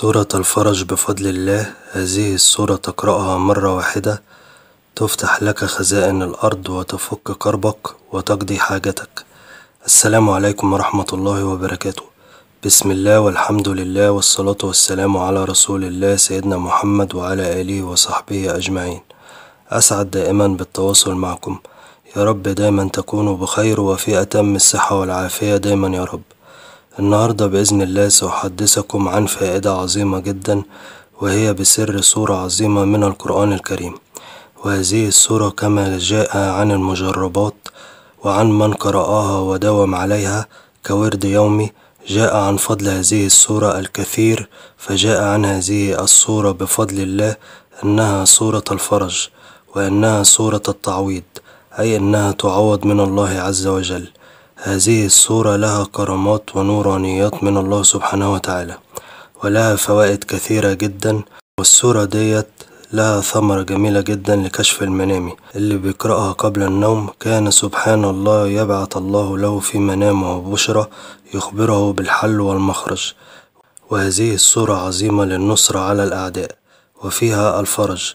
سورة الفرج بفضل الله. هذه السورة تقرأها مرة واحدة تفتح لك خزائن الأرض وتفك كربك وتقضي حاجتك. السلام عليكم ورحمة الله وبركاته. بسم الله والحمد لله والصلاة والسلام على رسول الله سيدنا محمد وعلى آله وصحبه أجمعين. أسعد دائما بالتواصل معكم، يا رب دايما تكونوا بخير وفي أتم الصحة والعافية دايما يا رب. النهاردة بإذن الله سأحدثكم عن فائدة عظيمة جدا، وهي بسر سورة عظيمة من القرآن الكريم. وهذه السورة كما جاء عن المجربات وعن من قرأها وداوم عليها كورد يومي، جاء عن فضل هذه السورة الكثير، فجاء عن هذه السورة بفضل الله أنها سورة الفرج، وأنها سورة التعويض، أي أنها تعوض من الله عز وجل. هذه السورة لها كرامات ونورانيات من الله سبحانه وتعالى، ولها فوائد كثيرة جدا، والسورة ديت لها ثمرة جميلة جدا لكشف المنام. اللي بيقرأها قبل النوم كان سبحان الله يبعث الله له في منامه بشرى يخبره بالحل والمخرج. وهذه السورة عظيمة للنصر على الأعداء، وفيها الفرج.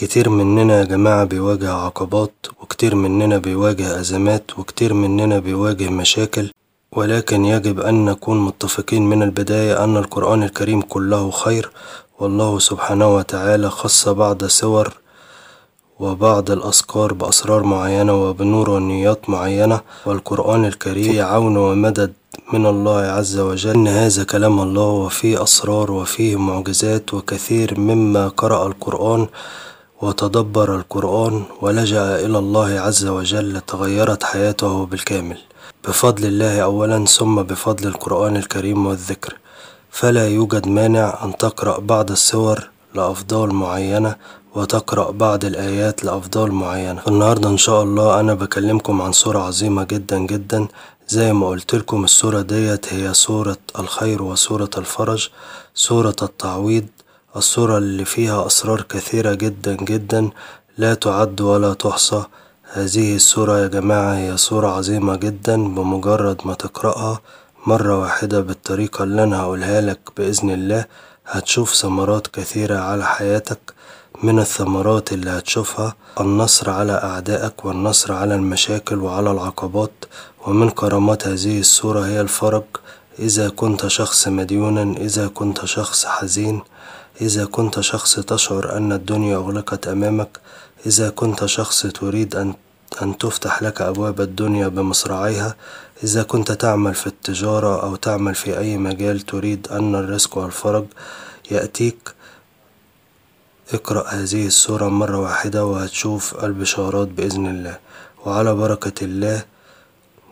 كتير مننا يا جماعة بيواجه عقبات، وكتير مننا بيواجه أزمات، وكتير مننا بيواجه مشاكل، ولكن يجب أن نكون متفقين من البداية أن القرآن الكريم كله خير، والله سبحانه وتعالى خص بعض سور وبعض الأذكار بأسرار معينة وبنورانيات معينة، والقرآن الكريم فيه عون ومدد من الله عز وجل، إن هذا كلام الله وفيه أسرار وفيه معجزات. وكثير مما قرأ القرآن وتدبر القرآن ولجأ إلى الله عز وجل تغيرت حياته بالكامل بفضل الله أولا، ثم بفضل القرآن الكريم والذكر. فلا يوجد مانع أن تقرأ بعض السور لأفضال معينة وتقرأ بعض الآيات لأفضال معينة. النهاردة إن شاء الله أنا بكلمكم عن سورة عظيمة جدا جدا. زي ما قلت لكم السورة ديت هي سورة الخير وسورة الفرج، سورة التعويض، السورة اللي فيها أسرار كثيرة جدا جدا لا تعد ولا تحصى. هذه السورة يا جماعة هي سورة عظيمة جدا، بمجرد ما تقرأها مرة واحدة بالطريقة اللي أنا هقولها لك بإذن الله هتشوف ثمرات كثيرة على حياتك. من الثمرات اللي هتشوفها النصر على أعدائك والنصر على المشاكل وعلى العقبات. ومن كرامات هذه السورة هي الفرج، إذا كنت شخص مديونا، إذا كنت شخص حزين، إذا كنت شخص تشعر أن الدنيا أغلقت أمامك، إذا كنت شخص تريد أن تفتح لك أبواب الدنيا بمصراعيها، إذا كنت تعمل في التجارة أو تعمل في أي مجال تريد أن الرزق والفرج يأتيك، اقرأ هذه السورة مرة واحدة وهتشوف البشارات بإذن الله. وعلى بركة الله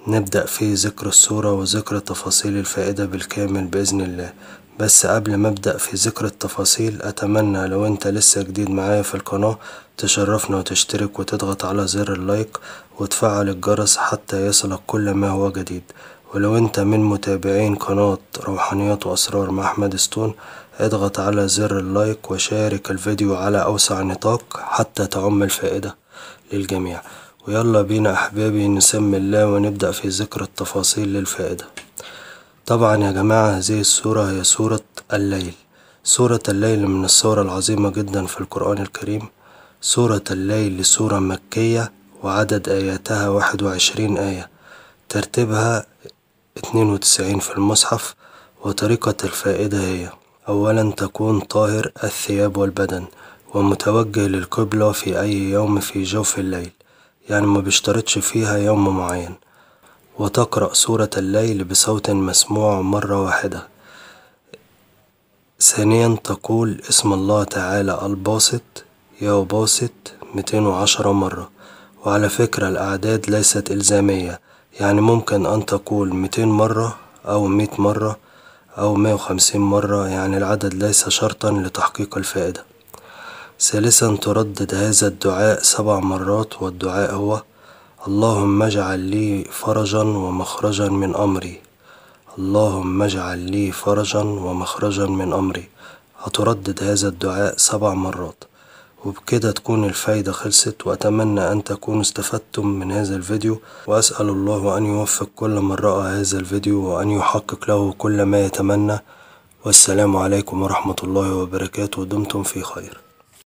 نبدأ في ذكر السورة وذكر تفاصيل الفائدة بالكامل بإذن الله. بس قبل ما ابدأ في ذكر التفاصيل، اتمنى لو انت لسه جديد معايا في القناة تشرفنا وتشترك وتضغط على زر اللايك وتفعل الجرس حتى يصلك كل ما هو جديد. ولو انت من متابعين قناة روحانيات واسرار مع احمد ستون، اضغط على زر اللايك وشارك الفيديو على اوسع نطاق حتى تعم الفائدة للجميع. ويلا بينا احبابي نسمي الله ونبدأ في ذكر التفاصيل للفائدة. طبعا يا جماعة هذه السورة هي سورة الليل. سورة الليل من السور العظيمة جدا في القرآن الكريم. سورة الليل سورة مكية، وعدد آياتها 21 آية، ترتيبها 92 في المصحف. وطريقة الفائدة هي أولا تكون طاهر الثياب والبدن ومتوجه للقبلة في أي يوم في جوف الليل، يعني ما بيشترطش فيها يوم معين. وتقرأ سورة الليل بصوت مسموع مرة واحدة. ثانيا تقول اسم الله تعالى الباسط يا باسط 210 مرة. وعلى فكرة الأعداد ليست إلزامية، يعني ممكن أن تقول 200 مرة أو 100 مرة أو 150 مرة، يعني العدد ليس شرطا لتحقيق الفائدة. ثالثا تردد هذا الدعاء 7 مرات، والدعاء هو اللهم اجعل لي فرجا ومخرجا من أمري، اللهم اجعل لي فرجا ومخرجا من أمري. هتردد هذا الدعاء 7 مرات، وبكده تكون الفايدة خلصت. وأتمنى أن تكونوا استفدتم من هذا الفيديو، وأسأل الله أن يوفق كل من رأى هذا الفيديو وأن يحقق له كل ما يتمنى. والسلام عليكم ورحمة الله وبركاته، دمتم في خير.